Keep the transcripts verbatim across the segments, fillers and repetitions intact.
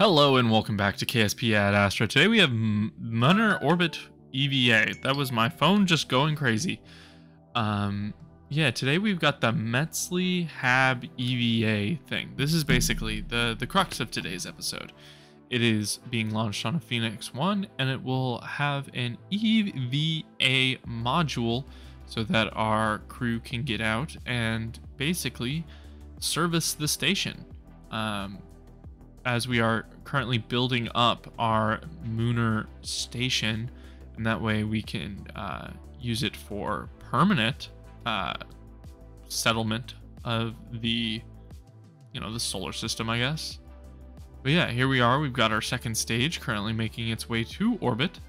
Hello and welcome back to K S P at Astra. Today we have M U N Orbit E V A. That was my phone just going crazy. Um, yeah, today we've got the Metzli Hab E V A thing. This is basically the, the crux of today's episode. It is being launched on a Phoenix One and it will have an E V A module so that our crew can get out and basically service the station. Um, as we are currently building up our lunar station, and that way we can uh, use it for permanent uh, settlement of the, you know, the solar system, I guess. But yeah, here we are. We've got our second stage currently making its way to orbit,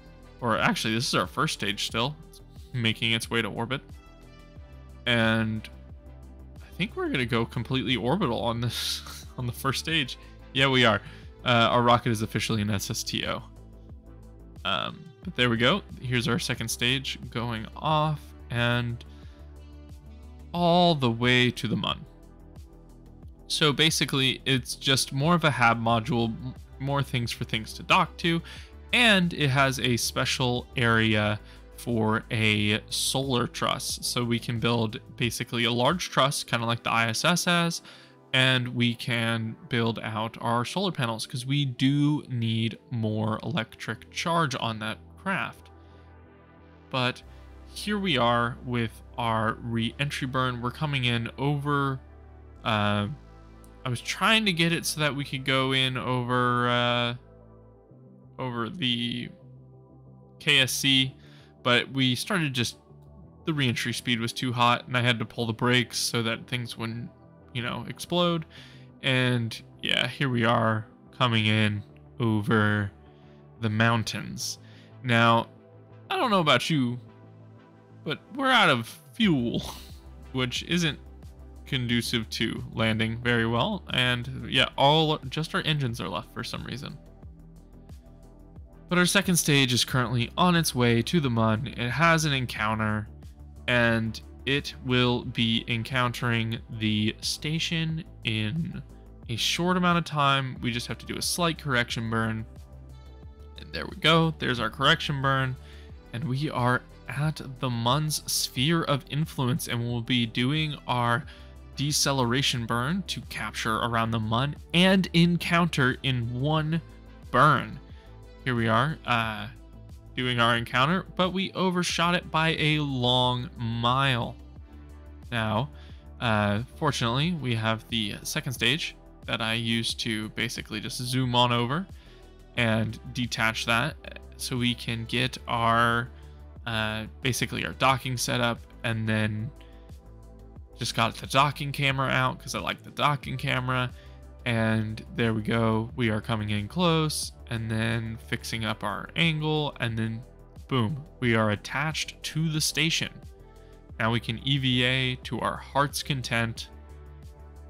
or actually this is our first stage still, it's making its way to orbit. And I think we're gonna go completely orbital on this, on the first stage. Yeah, we are. Uh, our rocket is officially an S S T O. Um, but there we go. Here's our second stage going off and all the way to the M U N. So basically, it's just more of a hab module, more things for things to dock to, and it has a special area for a solar truss. So we can build basically a large truss, kind of like the I S S has, and we can build out our solar panels because we do need more electric charge on that craft. But here we are with our re-entry burn. We're coming in over, uh, I was trying to get it so that we could go in over, uh, over the K S C, but we started just, the re-entry speed was too hot and I had to pull the brakes so that things wouldn't, you know, explode. And yeah, here we are coming in over the mountains. Now, I don't know about you, but we're out of fuel, which isn't conducive to landing very well. And yeah, all just our engines are left for some reason. But our second stage is currently on its way to the M U N. It has an encounter and it will be encountering the station in a short amount of time. We just have to do a slight correction burn. And there we go. There's our correction burn. And we are at the M U N's sphere of influence. And we'll be doing our deceleration burn to capture around the M U N and encounter in one burn. Here we are. Uh, doing our encounter, but we overshot it by a long mile. Now, uh, fortunately, we have the second stage that I used to basically just zoom on over and detach that so we can get our, uh, basically our docking set up, and then just got the docking camera out because I like the docking camera. And there we go. We are coming in close and then fixing up our angle, and then boom, we are attached to the station. Now we can E V A to our heart's content.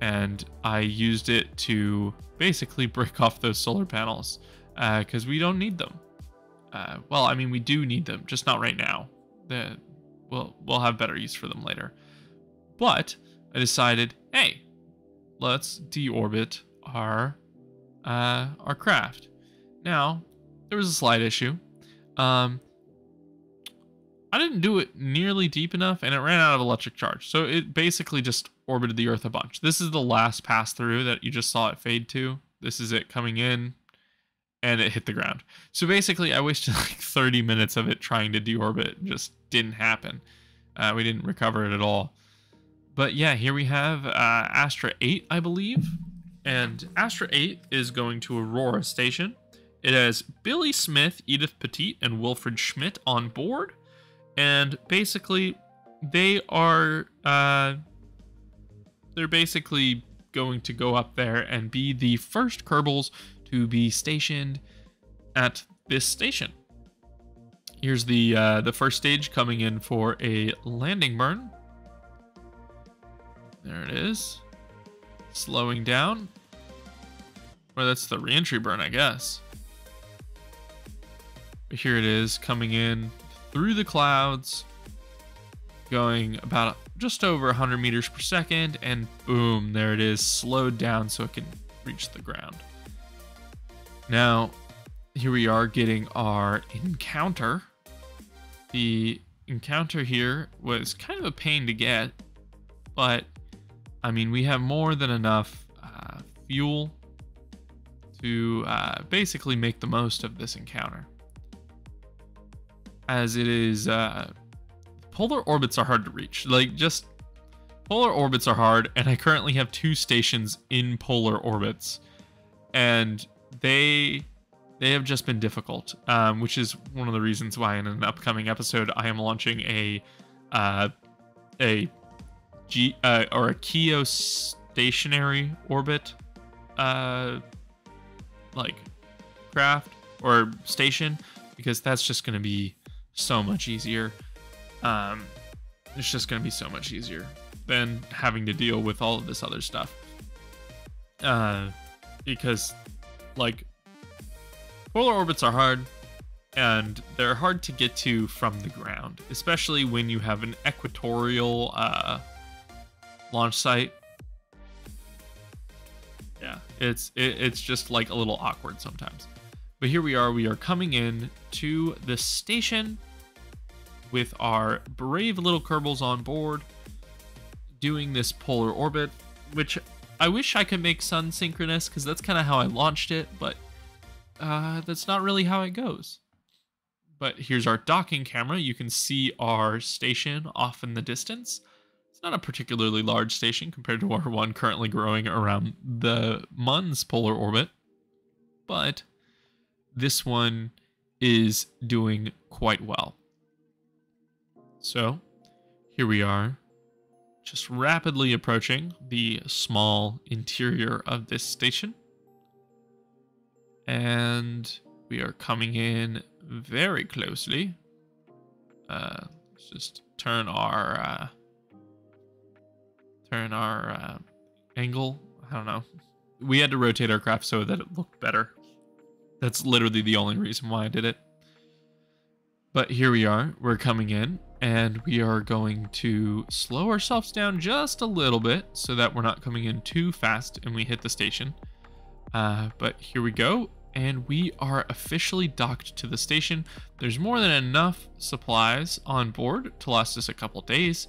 And I used it to basically brick off those solar panels because uh, we don't need them. Uh, well, I mean, we do need them, just not right now. The, we'll, we'll have better use for them later. But I decided, hey, let's deorbit our, uh, our craft. Now, there was a slight issue. Um, I didn't do it nearly deep enough and it ran out of electric charge. So it basically just orbited the Earth a bunch. This is the last pass through that you just saw it fade to. This is it coming in and it hit the ground. So basically I wasted like thirty minutes of it trying to deorbit. It just didn't happen. Uh, we didn't recover it at all. But yeah, here we have uh, Astra eight, I believe. And Astra eight is going to Aurora Station. It has Billy Smith, Edith Petit, and Wilfred Schmidt on board. And basically, they are, uh, they're basically going to go up there and be the first Kerbals to be stationed at this station. Here's the, uh, the first stage coming in for a landing burn. There it is. Slowing down. Well, that's the re-entry burn, I guess. Here it is coming in through the clouds, going about just over one hundred meters per second, and boom, there it is, slowed down so it can reach the ground. Now, here we are getting our encounter. The encounter here was kind of a pain to get, but I mean, we have more than enough uh, fuel to uh, basically make the most of this encounter, as it is uh, polar orbits are hard to reach. Like, just polar orbits are hard, and I currently have two stations in polar orbits, and they they have just been difficult, um, which is one of the reasons why in an upcoming episode I am launching a uh, a G uh, or a geostationary orbit uh, like craft or station, because that's just going to be so much easier. Um, it's just going to be so much easier than having to deal with all of this other stuff. Uh, because, like, polar orbits are hard, and they're hard to get to from the ground, especially when you have an equatorial uh, launch site. Yeah, it's it, it's just like a little awkward sometimes. But here we are, we are coming in to the station with our brave little Kerbals on board, doing this polar orbit, which I wish I could make sun synchronous, because that's kind of how I launched it, but uh, that's not really how it goes. But here's our docking camera. You can see our station off in the distance. It's not a particularly large station compared to our one currently growing around the M U N's polar orbit, but this one is doing quite well. So here we are, just rapidly approaching the small interior of this station. And we are coming in very closely. Uh, let's just turn our uh, turn our uh, angle. I don't know. We had to rotate our craft so that it looked better. That's literally the only reason why I did it. But here we are. We're coming in, and we are going to slow ourselves down just a little bit so that we're not coming in too fast and we hit the station. Uh, but here we go, and we are officially docked to the station. There's more than enough supplies on board to last us a couple days,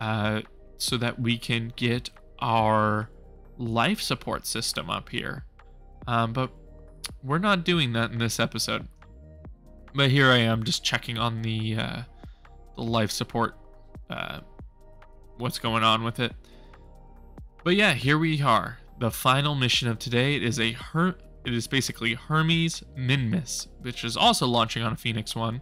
uh, so that we can get our life support system up here. Um, but we're not doing that in this episode. But here I am just checking on the, uh, the life support, uh, what's going on with it. But yeah, here we are. The final mission of today, it is a Her it is basically Hermes Minmus, which is also launching on a Phoenix One,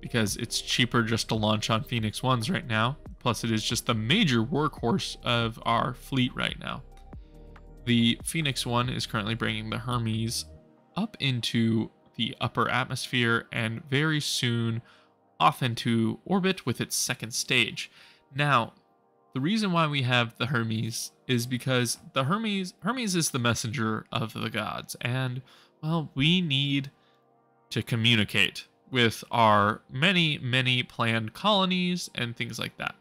because it's cheaper just to launch on Phoenix Ones right now. Plus, it is just the major workhorse of our fleet right now. The Phoenix One is currently bringing the Hermes up into the upper atmosphere, and very soon off into orbit with its second stage. Now, the reason why we have the Hermes is because the Hermes Hermes is the messenger of the gods, and, well, we need to communicate with our many, many planned colonies and things like that.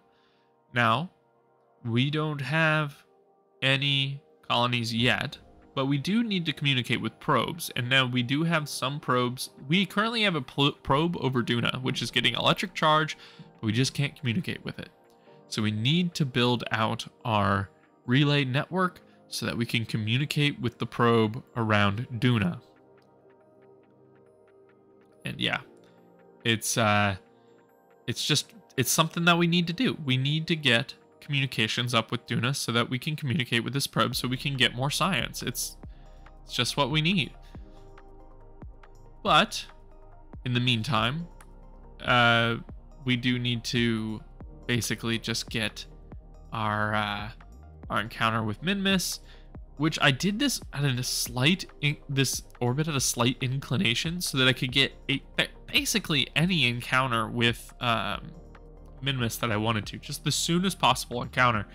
Now, we don't have any colonies yet, but we do need to communicate with probes, and now we do have some probes. We currently have a probe over Duna, which is getting electric charge, but we just can't communicate with it. So we need to build out our relay network so that we can communicate with the probe around Duna. And yeah, it's uh, it's just, it's something that we need to do. We need to get communications up with Duna so that we can communicate with this probe, so we can get more science. It's, it's just what we need. But in the meantime, uh, we do need to basically just get our uh, our encounter with Minmus, which I did this at a slight in this orbit at a slight inclination so that I could get a basically any encounter with um, Minmus that I wanted to, just the soonest possible encounter.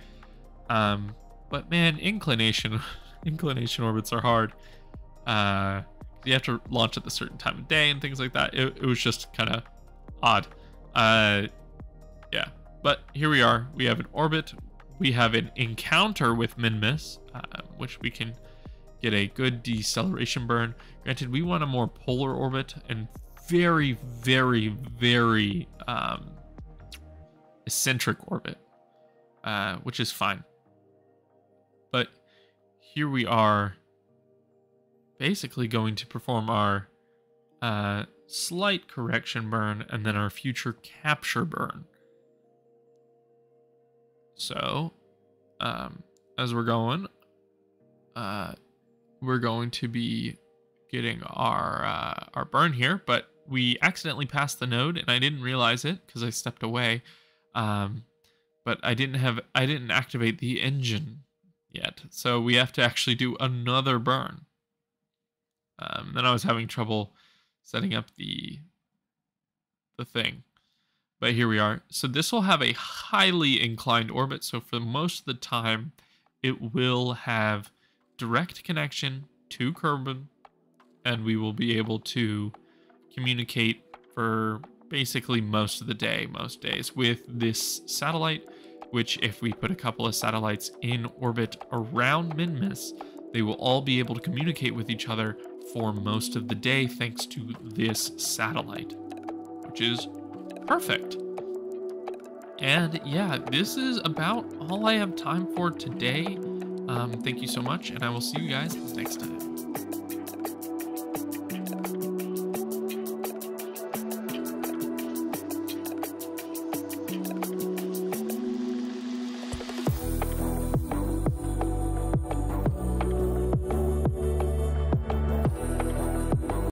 Um, but man, inclination inclination orbits are hard. Uh, you have to launch at a certain time of day and things like that. It, it was just kind of odd. Uh, yeah, but here we are. We have an orbit. We have an encounter with Minmus, uh, which we can get a good deceleration burn. Granted, we want a more polar orbit and very, very, very um, eccentric orbit, uh, which is fine. But here we are basically going to perform our uh, slight correction burn and then our future capture burn. So um, as we're going, uh, we're going to be getting our, uh, our burn here, but we accidentally passed the node and I didn't realize it because I stepped away. Um, but I didn't have, I didn't activate the engine yet. So we have to actually do another burn. Um, then I was having trouble setting up the, the thing, but here we are. So this will have a highly inclined orbit. So for most of the time, it will have direct connection to Kerbin, and we will be able to communicate for basically most of the day, most days, with this satellite, which if we put a couple of satellites in orbit around Minmus, they will all be able to communicate with each other for most of the day thanks to this satellite, which is perfect. And yeah, this is about all I have time for today. Um, thank you so much, and I will see you guys next time.